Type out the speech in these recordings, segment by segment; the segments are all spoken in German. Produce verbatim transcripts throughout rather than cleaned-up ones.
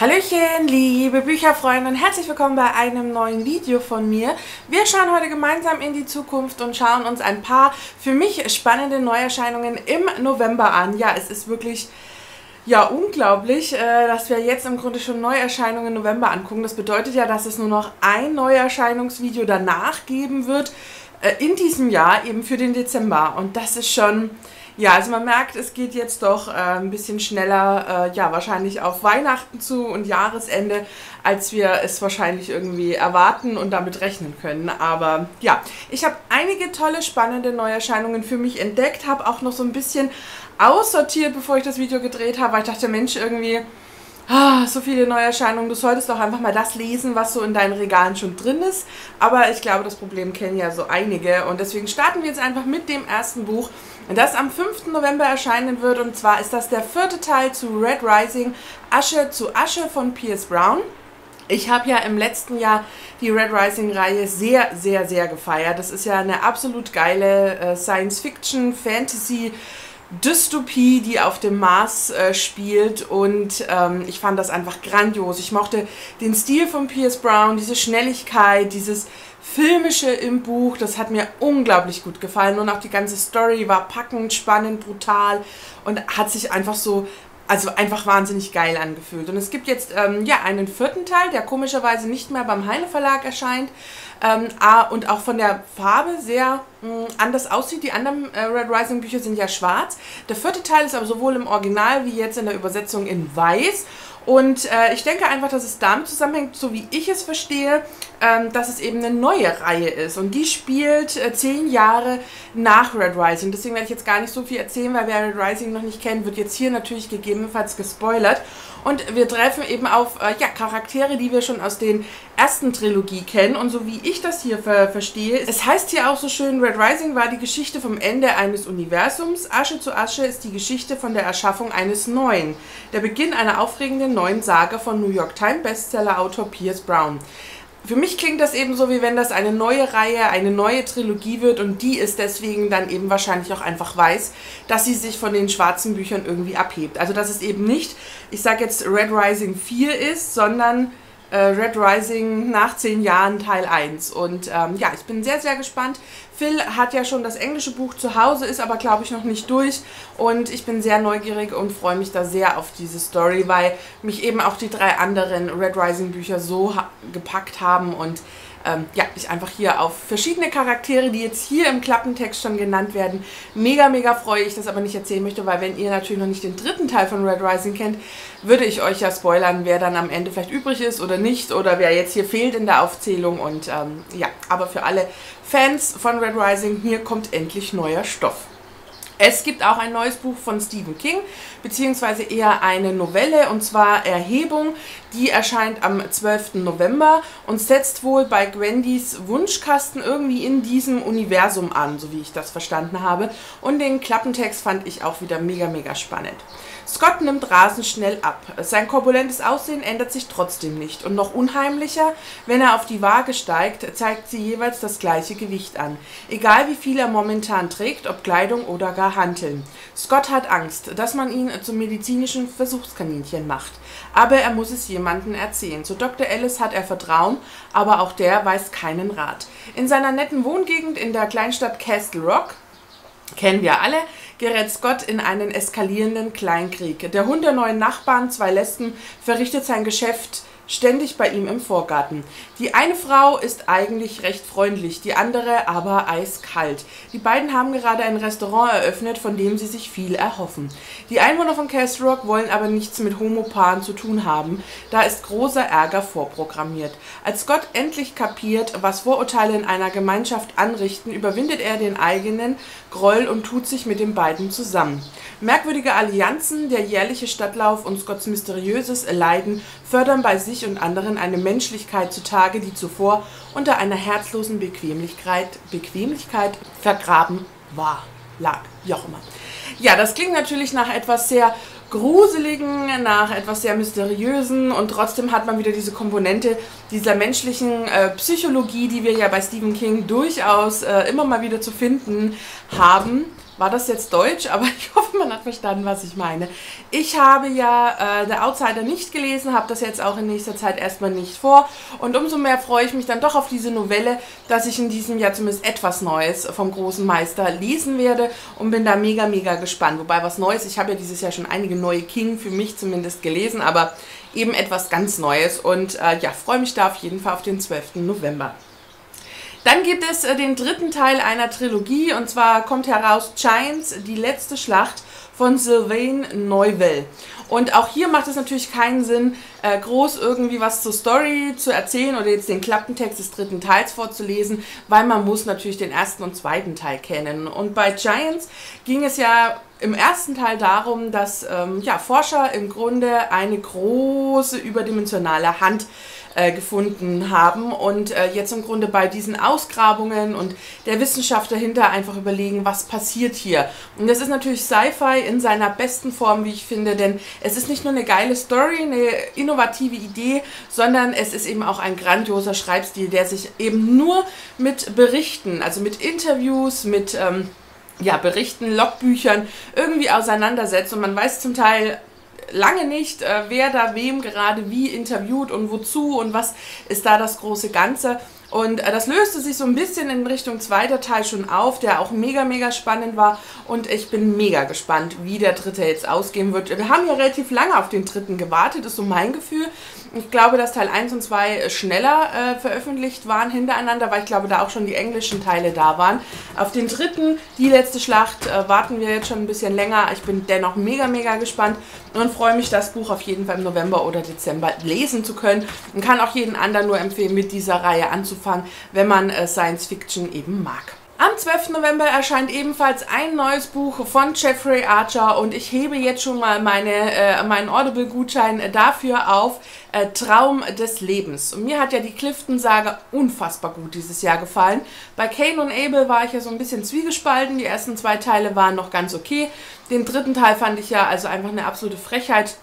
Hallöchen, liebe Bücherfreunde und herzlich willkommen bei einem neuen Video von mir. Wir schauen heute gemeinsam in die Zukunft und schauen uns ein paar für mich spannende Neuerscheinungen im November an. Ja, es ist wirklich ja unglaublich, dass wir jetzt im Grunde schon Neuerscheinungen im November angucken. Das bedeutet ja, dass es nur noch ein Neuerscheinungsvideo danach geben wird in diesem Jahr, eben für den Dezember. Und das ist schon... Ja, also man merkt, es geht jetzt doch äh, ein bisschen schneller, äh, ja, wahrscheinlich auf Weihnachten zu und Jahresende, als wir es wahrscheinlich irgendwie erwarten und damit rechnen können. Aber ja, ich habe einige tolle, spannende Neuerscheinungen für mich entdeckt, habe auch noch so ein bisschen aussortiert, bevor ich das Video gedreht habe, weil ich dachte, Mensch, irgendwie... Ah, so viele Neuerscheinungen, du solltest doch einfach mal das lesen, was so in deinen Regalen schon drin ist. Aber ich glaube, das Problem kennen ja so einige und deswegen starten wir jetzt einfach mit dem ersten Buch, das am fünften November erscheinen wird, und zwar ist das der vierte Teil zu Red Rising, Asche zu Asche von Pierce Brown. Ich habe ja im letzten Jahr die Red Rising-Reihe sehr, sehr, sehr gefeiert. Das ist ja eine absolut geile Science-Fiction-Fantasy- Dystopie, die auf dem Mars äh, spielt, und ähm, ich fand das einfach grandios. Ich mochte den Stil von Pierce Brown, diese Schnelligkeit, dieses Filmische im Buch, das hat mir unglaublich gut gefallen, und auch die ganze Story war packend, spannend, brutal und hat sich einfach so, also einfach wahnsinnig geil angefühlt. Und es gibt jetzt ähm, ja einen vierten Teil, der komischerweise nicht mehr beim Heine Verlag erscheint, Ähm, und auch von der Farbe sehr mh, anders aussieht. Die anderen äh, Red Rising Bücher sind ja schwarz. Der vierte Teil ist aber sowohl im Original wie jetzt in der Übersetzung in weiß. Und äh, ich denke einfach, dass es damit zusammenhängt, so wie ich es verstehe, ähm, dass es eben eine neue Reihe ist. Und die spielt äh, zehn Jahre nach Red Rising. Deswegen werde ich jetzt gar nicht so viel erzählen, weil wer Red Rising noch nicht kennt, wird jetzt hier natürlich gegebenenfalls gespoilert. Und wir treffen eben auf äh, ja, Charaktere, die wir schon aus den ersten Trilogie kennen. Und so wie ich das hier ver verstehe, es heißt hier auch so schön, Red Rising war die Geschichte vom Ende eines Universums, Asche zu Asche ist die Geschichte von der Erschaffung eines Neuen. Der Beginn einer aufregenden neuen Saga von New York Times Bestseller-Autor Pierce Brown. Für mich klingt das eben so, wie wenn das eine neue Reihe, eine neue Trilogie wird, und die ist deswegen dann eben wahrscheinlich auch einfach weiß, dass sie sich von den schwarzen Büchern irgendwie abhebt. Also dass es eben nicht, ich sage jetzt Red Rising vier ist, sondern äh, Red Rising nach zehn Jahren Teil eins. Und ähm, ja, ich bin sehr, sehr gespannt. Phil hat ja schon das englische Buch zu Hause, ist aber, glaube ich, noch nicht durch, und ich bin sehr neugierig und freue mich da sehr auf diese Story, weil mich eben auch die drei anderen Red Rising Bücher so ha gepackt haben und ähm, ja, ich einfach hier auf verschiedene Charaktere, die jetzt hier im Klappentext schon genannt werden, mega, mega freue, ich das aber nicht erzählen möchte, weil wenn ihr natürlich noch nicht den dritten Teil von Red Rising kennt, würde ich euch ja spoilern, wer dann am Ende vielleicht übrig ist oder nicht oder wer jetzt hier fehlt in der Aufzählung, und ähm, ja, aber für alle Fans von Red Rising, hier kommt endlich neuer Stoff. Es gibt auch ein neues Buch von Stephen King, beziehungsweise eher eine Novelle, und zwar Erhebung. Die erscheint am zwölften November und setzt wohl bei Gwendys Wunschkasten irgendwie in diesem Universum an, so wie ich das verstanden habe. Und den Klappentext fand ich auch wieder mega, mega spannend. Scott nimmt rasend schnell ab. Sein korpulentes Aussehen ändert sich trotzdem nicht. Und noch unheimlicher, wenn er auf die Waage steigt, zeigt sie jeweils das gleiche Gewicht an. Egal wie viel er momentan trägt, ob Kleidung oder gar Hanteln. Scott hat Angst, dass man ihn zum medizinischen Versuchskaninchen macht. Aber er muss es jemanden erzählen. Zu Doktor Ellis hat er Vertrauen, aber auch der weiß keinen Rat. In seiner netten Wohngegend in der Kleinstadt Castle Rock, kennen wir alle, gerät Scott in einen eskalierenden Kleinkrieg. Der Hund der neuen Nachbarn, zwei Lesben, verrichtet sein Geschäft ständig bei ihm im Vorgarten. Die eine Frau ist eigentlich recht freundlich, die andere aber eiskalt. Die beiden haben gerade ein Restaurant eröffnet, von dem sie sich viel erhoffen. Die Einwohner von Castle Rock wollen aber nichts mit Homopaaren zu tun haben, da ist großer Ärger vorprogrammiert. Als Scott endlich kapiert, was Vorurteile in einer Gemeinschaft anrichten, überwindet er den eigenen Groll und tut sich mit den beiden zusammen. Merkwürdige Allianzen, der jährliche Stadtlauf und Scotts mysteriöses Leiden fördern bei sich und anderen eine Menschlichkeit zutage, die zuvor unter einer herzlosen Bequemlichkeit, Bequemlichkeit vergraben war, lag, wie auch immer. Ja, das klingt natürlich nach etwas sehr Gruseligen, nach etwas sehr Mysteriösen, und trotzdem hat man wieder diese Komponente dieser menschlichen äh, Psychologie, die wir ja bei Stephen King durchaus äh, immer mal wieder zu finden haben. war das jetzt deutsch, aber ich hoffe, man hat verstanden, was ich meine. Ich habe ja äh, The Outsider nicht gelesen, habe das jetzt auch in nächster Zeit erstmal nicht vor. Und umso mehr freue ich mich dann doch auf diese Novelle, dass ich in diesem Jahr zumindest etwas Neues vom großen Meister lesen werde und bin da mega, mega gespannt. Wobei was Neues, ich habe ja dieses Jahr schon einige neue King für mich zumindest gelesen, aber eben etwas ganz Neues. Und äh, ja, freue mich da auf jeden Fall auf den zwölften November. Dann gibt es den dritten Teil einer Trilogie, und zwar kommt heraus Giants, die letzte Schlacht von Sylvain Neuvel. Und auch hier macht es natürlich keinen Sinn, groß irgendwie was zur Story zu erzählen oder jetzt den Klappentext des dritten Teils vorzulesen, weil man muss natürlich den ersten und zweiten Teil kennen. Und bei Giants ging es ja im ersten Teil darum, dass ähm, ja, Forscher im Grunde eine große überdimensionale Hand äh, gefunden haben und äh, jetzt im Grunde bei diesen Ausgrabungen und der Wissenschaft dahinter einfach überlegen, was passiert hier. Und das ist natürlich Sci-Fi in seiner besten Form, wie ich finde, denn es ist nicht nur eine geile Story, eine innovative Idee, sondern es ist eben auch ein grandioser Schreibstil, der sich eben nur mit Berichten, also mit Interviews, mit ähm, ja, Berichten, Logbüchern irgendwie auseinandersetzt, und man weiß zum Teil lange nicht, äh, wer da wem gerade wie interviewt und wozu und was ist da das große Ganze. Und äh, das löste sich so ein bisschen in Richtung zweiter Teil schon auf, der auch mega, mega spannend war, und ich bin mega gespannt, wie der dritte jetzt ausgehen wird. Wir haben ja relativ lange auf den dritten gewartet, ist so mein Gefühl. Ich glaube, dass Teil eins und zwei schneller äh, veröffentlicht waren hintereinander, weil ich glaube, da auch schon die englischen Teile da waren. Auf den dritten, die letzte Schlacht, äh, warten wir jetzt schon ein bisschen länger. Ich bin dennoch mega, mega gespannt und freue mich, das Buch auf jeden Fall im November oder Dezember lesen zu können, und kann auch jeden anderen nur empfehlen, mit dieser Reihe anzufangen, wenn man Science Fiction eben mag. Am zwölften November erscheint ebenfalls ein neues Buch von Jeffrey Archer, und ich hebe jetzt schon mal meine, äh, meinen Audible-Gutschein dafür auf, äh, Traum des Lebens. Und mir hat ja die Clifton-Saga unfassbar gut dieses Jahr gefallen. Bei Kane und Abel war ich ja so ein bisschen zwiegespalten, die ersten zwei Teile waren noch ganz okay. Den dritten Teil fand ich ja also einfach eine absolute Frechheit,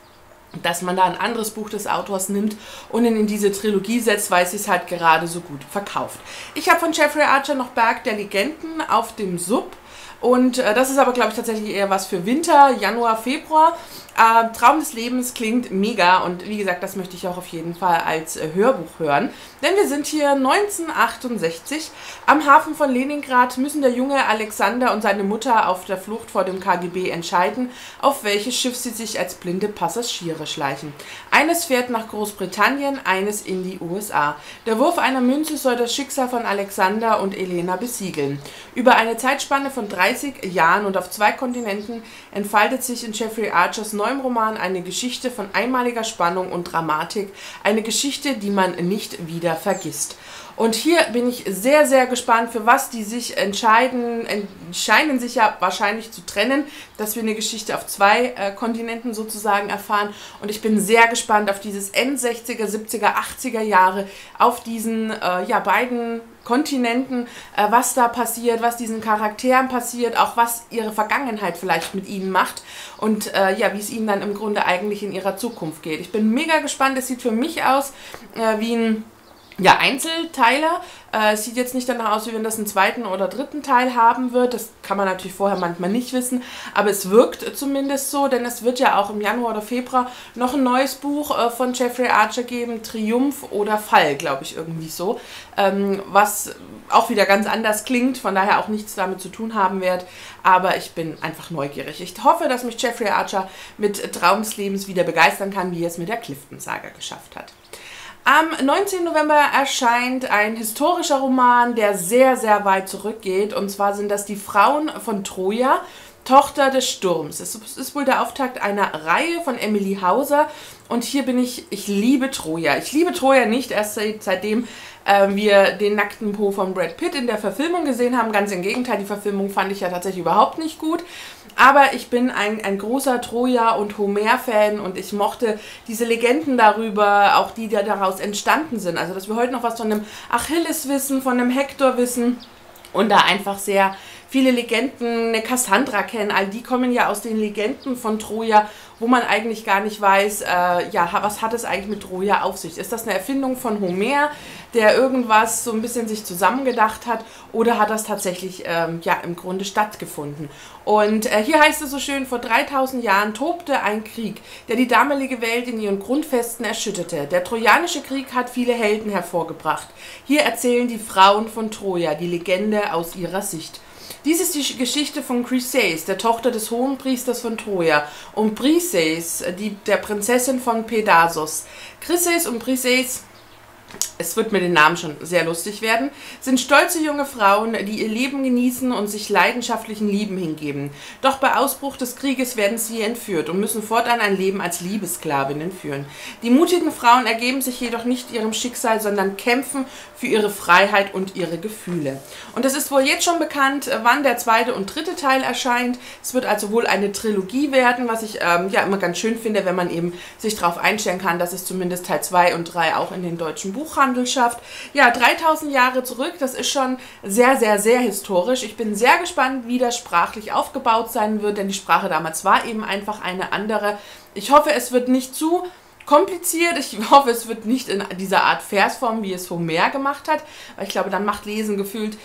dass man da ein anderes Buch des Autors nimmt und ihn in diese Trilogie setzt, weil es sich halt gerade so gut verkauft. Ich habe von Jeffrey Archer noch Berg der Legenden auf dem Sub, und äh, das ist aber, glaube ich, tatsächlich eher was für Winter, Januar, Februar. Äh, Traum des Lebens klingt mega, und wie gesagt, das möchte ich auch auf jeden Fall als äh, Hörbuch hören. Denn wir sind hier neunzehnhundertachtundsechzig. Am Hafen von Leningrad müssen der junge Alexander und seine Mutter auf der Flucht vor dem K G B entscheiden, auf welches Schiff sie sich als blinde Passagiere schleichen. Eines fährt nach Großbritannien, eines in die U S A. Der Wurf einer Münze soll das Schicksal von Alexander und Elena besiegeln. Über eine Zeitspanne von dreißig Jahren und auf zwei Kontinenten entfaltet sich in Jeffrey Archers neuem Roman eine Geschichte von einmaliger Spannung und Dramatik, eine Geschichte, die man nicht wieder vergisst. Und hier bin ich sehr, sehr gespannt, für was die sich entscheiden, scheinen sich ja wahrscheinlich zu trennen, dass wir eine Geschichte auf zwei äh, Kontinenten sozusagen erfahren. Und ich bin sehr gespannt auf dieses End sechziger, siebziger, achtziger Jahre, auf diesen äh, ja, beiden Kontinenten, äh, was da passiert, was diesen Charakteren passiert, auch was ihre Vergangenheit vielleicht mit ihnen macht und äh, ja, wie es ihnen dann im Grunde eigentlich in ihrer Zukunft geht. Ich bin mega gespannt, es sieht für mich aus äh, wie ein ja, Einzelteiler. Es äh, sieht jetzt nicht danach aus, wie wenn das einen zweiten oder dritten Teil haben wird. Das kann man natürlich vorher manchmal nicht wissen, aber es wirkt zumindest so, denn es wird ja auch im Januar oder Februar noch ein neues Buch äh, von Jeffrey Archer geben, Triumph oder Fall, glaube ich, irgendwie so, ähm, was auch wieder ganz anders klingt, von daher auch nichts damit zu tun haben wird, aber ich bin einfach neugierig. Ich hoffe, dass mich Jeffrey Archer mit Traum des Lebens wieder begeistern kann, wie er es mit der Clifton-Saga geschafft hat. Am neunzehnten November erscheint ein historischer Roman, der sehr, sehr weit zurückgeht, und zwar sind das die Frauen von Troja, Tochter des Sturms. Es ist wohl der Auftakt einer Reihe von Emily Hauser, und hier bin ich, ich liebe Troja. Ich liebe Troja nicht erst seit, seitdem äh, wir den nackten Po von Brad Pitt in der Verfilmung gesehen haben, ganz im Gegenteil, die Verfilmung fand ich ja tatsächlich überhaupt nicht gut. Aber ich bin ein, ein großer Troja- und Homer-Fan, und ich mochte diese Legenden darüber, auch die, die daraus entstanden sind. Also, dass wir heute noch was von einem Achilles wissen, von einem Hektor wissen und da einfach sehr viele Legenden, eine Kassandra kennen, all die kommen ja aus den Legenden von Troja, wo man eigentlich gar nicht weiß, äh, ja, was hat es eigentlich mit Troja auf sich? Ist das eine Erfindung von Homer, der irgendwas so ein bisschen sich zusammengedacht hat, oder hat das tatsächlich ähm, ja, im Grunde stattgefunden? Und äh, hier heißt es so schön, vor dreitausend Jahren tobte ein Krieg, der die damalige Welt in ihren Grundfesten erschütterte. Der Trojanische Krieg hat viele Helden hervorgebracht. Hier erzählen die Frauen von Troja die Legende aus ihrer Sicht. Dies ist die Geschichte von Chryseis, der Tochter des Hohenpriesters von Troja, und Briseis, die der Prinzessin von Pedasos. Chryseis und Briseis, es wird mit den Namen schon sehr lustig werden, sind stolze junge Frauen, die ihr Leben genießen und sich leidenschaftlichen Lieben hingeben. Doch bei Ausbruch des Krieges werden sie entführt und müssen fortan ein Leben als Liebessklavinnen führen. Die mutigen Frauen ergeben sich jedoch nicht ihrem Schicksal, sondern kämpfen für ihre Freiheit und ihre Gefühle. Und es ist wohl jetzt schon bekannt, wann der zweite und dritte Teil erscheint. Es wird also wohl eine Trilogie werden, was ich ähm, ja immer ganz schön finde, wenn man eben sich darauf einstellen kann, dass es zumindest Teil zwei und drei auch in den deutschen Buchhandel schafft. Ja, dreitausend Jahre zurück, das ist schon sehr, sehr, sehr historisch. Ich bin sehr gespannt, wie das sprachlich aufgebaut sein wird, denn die Sprache damals war eben einfach eine andere. Ich hoffe, es wird nicht zu kompliziert. Ich hoffe, es wird nicht in dieser Art Versform, wie es Homer gemacht hat, weil ich glaube, dann macht Lesen gefühlt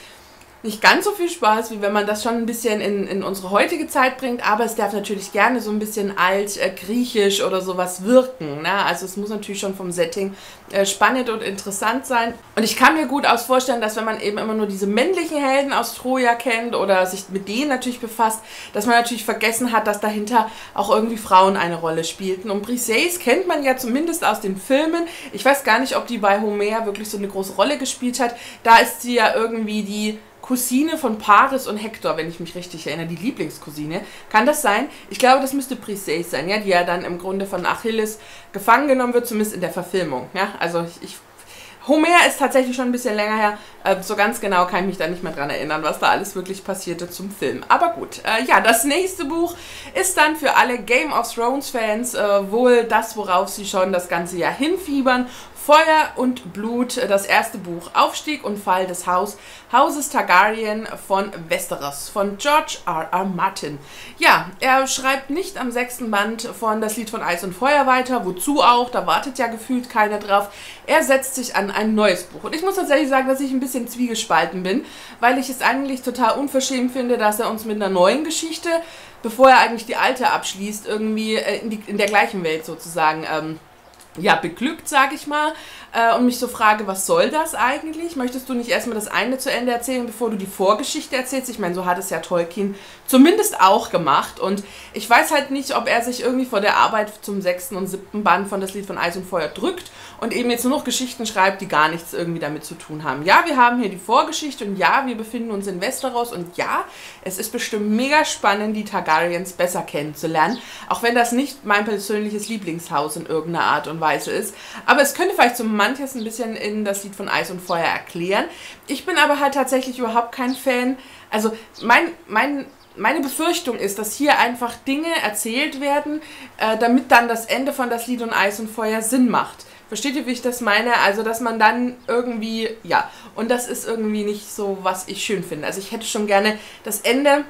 nicht ganz so viel Spaß, wie wenn man das schon ein bisschen in, in unsere heutige Zeit bringt, aber es darf natürlich gerne so ein bisschen alt, äh, griechisch oder sowas wirken, ne? Also es muss natürlich schon vom Setting äh, spannend und interessant sein. Und ich kann mir gut aus vorstellen, dass wenn man eben immer nur diese männlichen Helden aus Troja kennt oder sich mit denen natürlich befasst, dass man natürlich vergessen hat, dass dahinter auch irgendwie Frauen eine Rolle spielten. Und Briseis kennt man ja zumindest aus den Filmen. Ich weiß gar nicht, ob die bei Homer wirklich so eine große Rolle gespielt hat. Da ist sie ja irgendwie die Cousine von Paris und Hektor, wenn ich mich richtig erinnere, die Lieblingscousine. Kann das sein? Ich glaube, das müsste Briseis sein, ja, die ja dann im Grunde von Achilles gefangen genommen wird, zumindest in der Verfilmung. Ja, also ich, ich Homer ist tatsächlich schon ein bisschen länger her, äh, so ganz genau kann ich mich da nicht mehr dran erinnern, was da alles wirklich passierte zum Film. Aber gut, äh, ja, das nächste Buch ist dann für alle Game of Thrones Fans äh, wohl das, worauf sie schon das ganze Jahr hinfiebern. Feuer und Blut, das erste Buch, Aufstieg und Fall des Haus, Hauses Targaryen von Westeros, von George R. R. Martin. Ja, er schreibt nicht am sechsten Band von Das Lied von Eis und Feuer weiter, wozu auch, da wartet ja gefühlt keiner drauf. Er setzt sich an ein neues Buch. Und ich muss tatsächlich sagen, dass ich ein bisschen zwiegespalten bin, weil ich es eigentlich total unverschämt finde, dass er uns mit einer neuen Geschichte, bevor er eigentlich die alte abschließt, irgendwie in, die, in der gleichen Welt sozusagen ähm, ja, beglückt, sage ich mal, äh, und mich so frage, was soll das eigentlich? Möchtest du nicht erstmal das eine zu Ende erzählen, bevor du die Vorgeschichte erzählst? Ich meine, so hat es ja Tolkien zumindest auch gemacht, und ich weiß halt nicht, ob er sich irgendwie vor der Arbeit zum sechsten und siebten Band von Das Lied von Eis und Feuer drückt und eben jetzt nur noch Geschichten schreibt, die gar nichts irgendwie damit zu tun haben. Ja, wir haben hier die Vorgeschichte, und ja, wir befinden uns in Westeros, und ja, es ist bestimmt mega spannend, die Targaryens besser kennenzulernen, auch wenn das nicht mein persönliches Lieblingshaus in irgendeiner Art und Weise ist. Aber es könnte vielleicht so manches ein bisschen in Das Lied von Eis und Feuer erklären. Ich bin aber halt tatsächlich überhaupt kein Fan. Also mein, mein, meine Befürchtung ist, dass hier einfach Dinge erzählt werden, äh, damit dann das Ende von Das Lied von Eis und Feuer Sinn macht. Versteht ihr, wie ich das meine? Also, dass man dann irgendwie, ja, und das ist irgendwie nicht so, was ich schön finde. Also ich hätte schon gerne das Ende,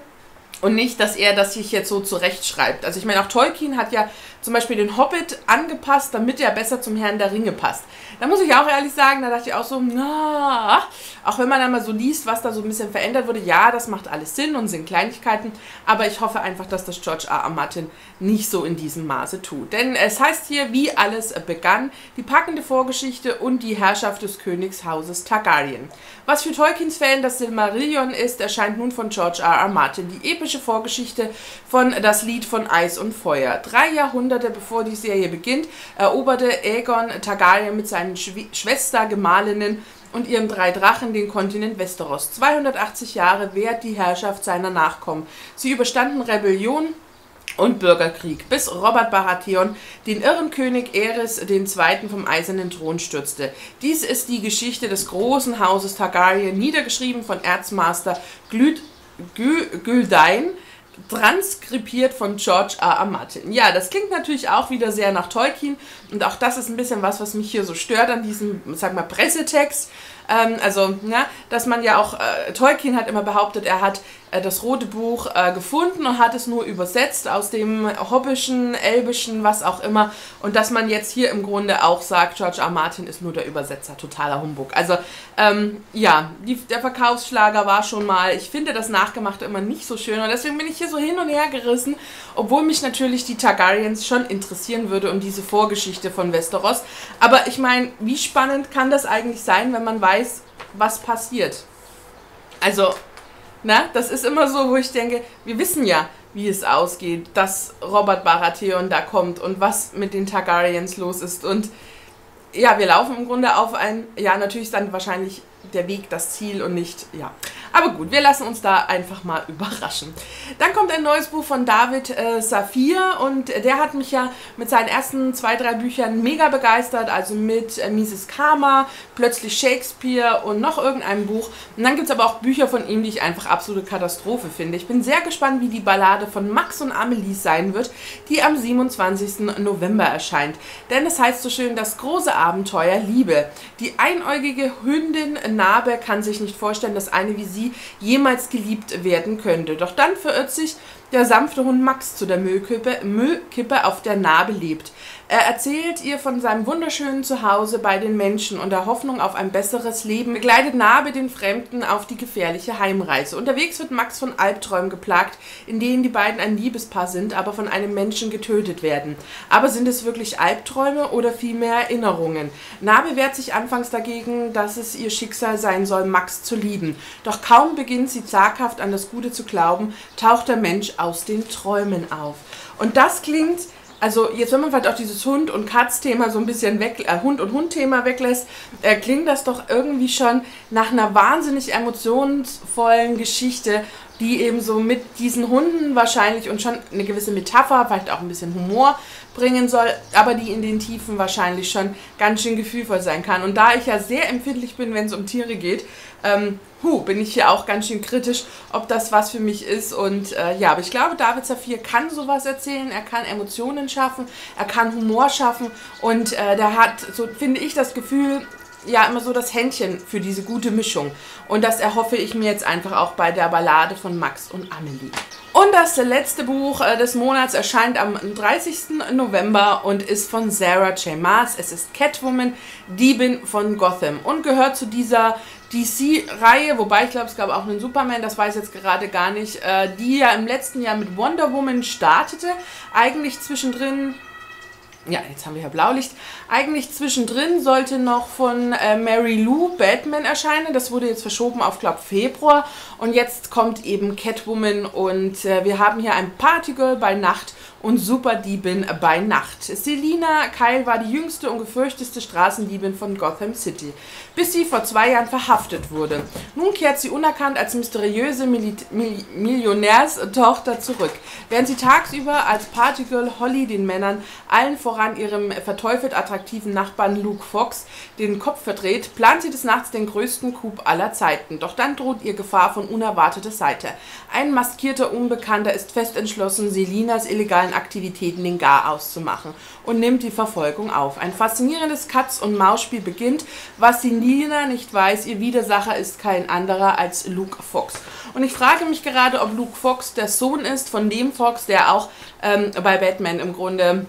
und nicht, dass er das sich jetzt so zurechtschreibt. Also ich meine, auch Tolkien hat ja zum Beispiel den Hobbit angepasst, damit er besser zum Herrn der Ringe passt. Da muss ich auch ehrlich sagen, da dachte ich auch so, na, auch wenn man dann mal so liest, was da so ein bisschen verändert wurde, ja, das macht alles Sinn und sind Kleinigkeiten, aber ich hoffe einfach, dass das George R. R. Martin nicht so in diesem Maße tut. Denn es heißt hier, wie alles begann, die packende Vorgeschichte und die Herrschaft des Königshauses Targaryen. Was für Tolkiens Fan das Silmarillion ist, erscheint nun von George R. R. Martin, die epische Vorgeschichte von Das Lied von Eis und Feuer. Drei Jahrhunderte bevor die Serie beginnt, eroberte Aegon Targaryen mit seinen Schw Schwester Gemahlinnen und ihren drei Drachen den Kontinent Westeros. zweihundertachtzig Jahre währt die Herrschaft seiner Nachkommen. Sie überstanden Rebellion und Bürgerkrieg, bis Robert Baratheon den irren König Aerys den Zweiten vom eisernen Thron stürzte. Dies ist die Geschichte des großen Hauses Targaryen, niedergeschrieben von Erzmaster Glüt Güldein, Transkribiert von George R. R. Martin. Ja, das klingt natürlich auch wieder sehr nach Tolkien und auch das ist ein bisschen was, was mich hier so stört an diesem, sag mal, Pressetext. Ähm, also, na, dass man ja auch, äh, Tolkien hat immer behauptet, er hat äh, das Rote Buch äh, gefunden und hat es nur übersetzt aus dem Hobbischen, Elbischen, was auch immer. Und dass man jetzt hier im Grunde auch sagt, George R. R. Martin ist nur der Übersetzer, totaler Humbug. Also, ähm, ja, die, der Verkaufsschlager war schon mal, ich finde das Nachgemachte immer nicht so schön und deswegen bin ich hier so hin und her gerissen, obwohl mich natürlich die Targaryens schon interessieren würde und diese Vorgeschichte von Westeros. Aber ich meine, wie spannend kann das eigentlich sein, wenn man weiß, was passiert? Also, na, das ist immer so, wo ich denke, wir wissen ja, wie es ausgeht, dass Robert Baratheon da kommt und was mit den Targaryens los ist. Und ja, wir laufen im Grunde auf ein, ja, natürlich ist dann wahrscheinlich der Weg das Ziel und nicht, ja. Aber gut, wir lassen uns da einfach mal überraschen. Dann kommt ein neues Buch von David äh, Safir und der hat mich ja mit seinen ersten zwei, drei Büchern mega begeistert, also mit äh, Mises Karma, plötzlich Shakespeare und noch irgendeinem Buch. Und dann gibt es aber auch Bücher von ihm, die ich einfach absolute Katastrophe finde. Ich bin sehr gespannt, wie die Ballade von Max und Amelie sein wird, die am siebenundzwanzigsten November erscheint. Denn es heißt so schön, das große Abenteuer Liebe. Die einäugige Hündin Narbe kann sich nicht vorstellen, dass eine wie sie jemals geliebt werden könnte. Doch dann verirrt sich der sanfte Hund Max zu der Müllkippe, Müllkippe auf der Narbe lebt. Er erzählt ihr von seinem wunderschönen Zuhause bei den Menschen und der Hoffnung auf ein besseres Leben, begleitet Narbe den Fremden auf die gefährliche Heimreise. Unterwegs wird Max von Albträumen geplagt, in denen die beiden ein Liebespaar sind, aber von einem Menschen getötet werden. Aber sind es wirklich Albträume oder vielmehr Erinnerungen? Narbe wehrt sich anfangs dagegen, dass es ihr Schicksal sein soll, Max zu lieben. Doch kaum beginnt sie zaghaft an das Gute zu glauben, taucht der Mensch aus den Träumen auf. Und das klingt, also jetzt wenn man vielleicht auch dieses Hund- und Katz-Thema so ein bisschen weg, äh, Hund- und Hund-Thema weglässt, äh, klingt das doch irgendwie schon nach einer wahnsinnig emotionsvollen Geschichte, die eben so mit diesen Hunden wahrscheinlich und schon eine gewisse Metapher, vielleicht auch ein bisschen Humor bringen soll, aber die in den Tiefen wahrscheinlich schon ganz schön gefühlvoll sein kann. Und da ich ja sehr empfindlich bin, wenn es um Tiere geht, ähm, hu, bin ich hier auch ganz schön kritisch, ob das was für mich ist. Und äh, ja, aber ich glaube, David Safir kann sowas erzählen, er kann Emotionen schaffen, er kann Humor schaffen und äh, der hat, so finde ich, das Gefühl, ja, immer so das Händchen für diese gute Mischung. Und das erhoffe ich mir jetzt einfach auch bei der Ballade von Max und Amelie. Und das letzte Buch des Monats erscheint am dreißigsten November und ist von Sarah J. Maas. Es ist Catwoman, Diebin von Gotham und gehört zu dieser D C-Reihe, wobei ich glaube, es gab auch einen Superman, das weiß ich jetzt gerade gar nicht, die ja im letzten Jahr mit Wonder Woman startete. Eigentlich zwischendrin... Ja, jetzt haben wir ja Blaulicht. Eigentlich zwischendrin sollte noch von äh, Mary Lou Batman erscheinen. Das wurde jetzt verschoben auf, glaube ich, Februar. Und jetzt kommt eben Catwoman und äh, wir haben hier ein Partygirl bei Nacht und Superdiebin bei Nacht. Selina Kyle war die jüngste und gefürchteste Straßendiebin von Gotham City, bis sie vor zwei Jahren verhaftet wurde. Nun kehrt sie unerkannt als mysteriöse Mil Mil Millionärstochter zurück. Während sie tagsüber als Partygirl Holly den Männern, allen voran ihrem verteufelt attraktiven Nachbarn Luke Fox, den Kopf verdreht, plant sie des Nachts den größten Coup aller Zeiten. Doch dann droht ihr Gefahr von unerwarteter Seite. Ein maskierter Unbekannter ist fest entschlossen, Selinas illegalen Aktivitäten den Garaus zu machen und nimmt die Verfolgung auf. Ein faszinierendes Katz-und-Maus-Spiel beginnt, was Selina nicht weiß, ihr Widersacher ist kein anderer als Luke Fox. Und ich frage mich gerade, ob Luke Fox der Sohn ist von dem Fox, der auch ähm, bei Batman im Grunde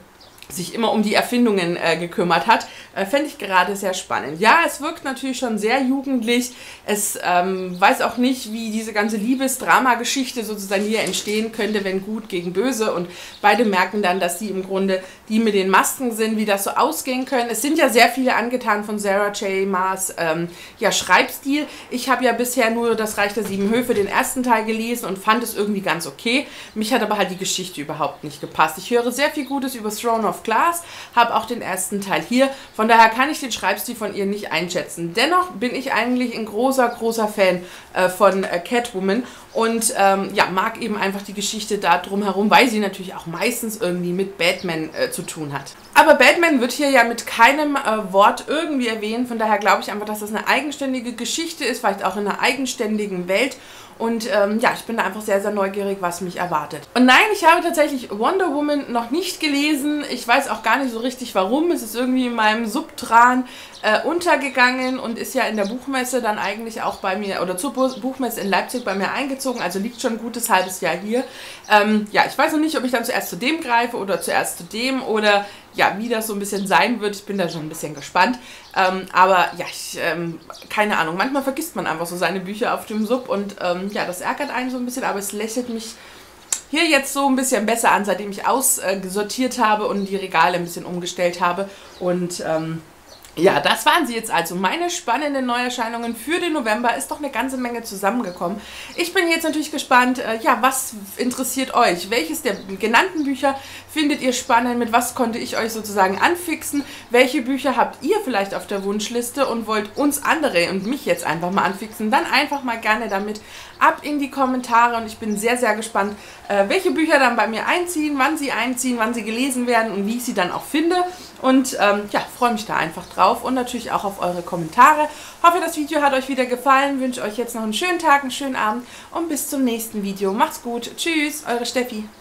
sich immer um die Erfindungen äh, gekümmert hat. Äh, fände ich gerade sehr spannend. Ja, es wirkt natürlich schon sehr jugendlich. Es ähm, weiß auch nicht, wie diese ganze Liebesdrama-Geschichte sozusagen hier entstehen könnte, wenn Gut gegen Böse. Und beide merken dann, dass sie im Grunde die mit den Masken sind, wie das so ausgehen können. Es sind ja sehr viele angetan von Sarah J. Maas ähm, ja, Schreibstil. Ich habe ja bisher nur das Reich der Sieben Höfe, den ersten Teil gelesen und fand es irgendwie ganz okay. Mich hat aber halt die Geschichte überhaupt nicht gepasst. Ich höre sehr viel Gutes über Throne of Glass, habe auch den ersten Teil hier. Von daher kann ich den Schreibstil von ihr nicht einschätzen. Dennoch bin ich eigentlich ein großer, großer Fan äh, von äh, Catwoman und ähm, ja, mag eben einfach die Geschichte da drumherum, weil sie natürlich auch meistens irgendwie mit Batman äh, zu tun hat. Aber Batman wird hier ja mit keinem äh, Wort irgendwie erwähnt, von daher glaube ich einfach, dass das eine eigenständige Geschichte ist, vielleicht auch in einer eigenständigen Welt. Und ähm, ja, ich bin da einfach sehr, sehr neugierig, was mich erwartet. Und nein, ich habe tatsächlich Wonder Woman noch nicht gelesen. Ich weiß auch gar nicht so richtig, warum. Es ist irgendwie in meinem Subtran äh, untergegangen und ist ja in der Buchmesse dann eigentlich auch bei mir, oder zur Buchmesse in Leipzig bei mir eingezogen. Also liegt schon ein gutes halbes Jahr hier. Ähm, ja, ich weiß noch nicht, ob ich dann zuerst zu dem greife oder zuerst zu dem oder... ja, wie das so ein bisschen sein wird, ich bin da schon ein bisschen gespannt. Ähm, aber ja, ich, ähm, keine Ahnung, manchmal vergisst man einfach so seine Bücher auf dem Sub und ähm, ja, das ärgert einen so ein bisschen, aber es lächelt mich hier jetzt so ein bisschen besser an, seitdem ich ausgesortiert habe und die Regale ein bisschen umgestellt habe. Und ähm, ja, das waren sie jetzt also. Meine spannenden Neuerscheinungen für den November, ist doch eine ganze Menge zusammengekommen. Ich bin jetzt natürlich gespannt, äh, ja, was interessiert euch? Welches der genannten Bücher findet ihr spannend? Mit was konnte ich euch sozusagen anfixen? Welche Bücher habt ihr vielleicht auf der Wunschliste und wollt uns andere und mich jetzt einfach mal anfixen? Dann einfach mal gerne damit ab in die Kommentare und ich bin sehr, sehr gespannt, äh, welche Bücher dann bei mir einziehen, wann sie einziehen, wann sie gelesen werden und wie ich sie dann auch finde. Und ähm, ja, freue mich da einfach drauf und natürlich auch auf eure Kommentare. Hoffe, das Video hat euch wieder gefallen. Wünsche euch jetzt noch einen schönen Tag, einen schönen Abend und bis zum nächsten Video. Macht's gut. Tschüss, eure Steffi.